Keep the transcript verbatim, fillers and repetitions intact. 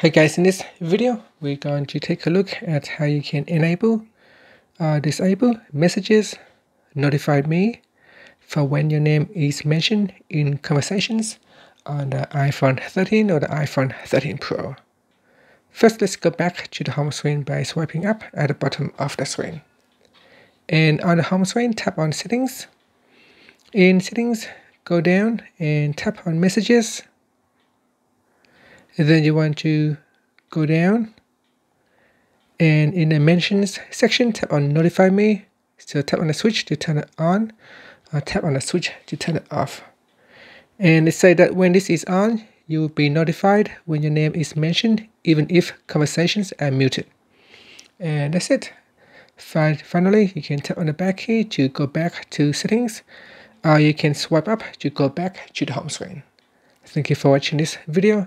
Hey guys, in this video we're going to take a look at how you can enable or disable messages notify me for when your name is mentioned in conversations on the iPhone thirteen or the iPhone thirteen Pro. First, let's go back to the home screen by swiping up at the bottom of the screen. And on the home screen, tap on Settings. In Settings, go down and tap on Messages. And then you want to go down and in the mentions section tap on notify me. So tap on the switch to turn it on or tap on the switch to turn it off. And it says that when this is on, you will be notified when your name is mentioned, even if conversations are muted. And that's it. Finally, you can tap on the back key to go back to settings, or you can swipe up to go back to the home screen. Thank you for watching this video.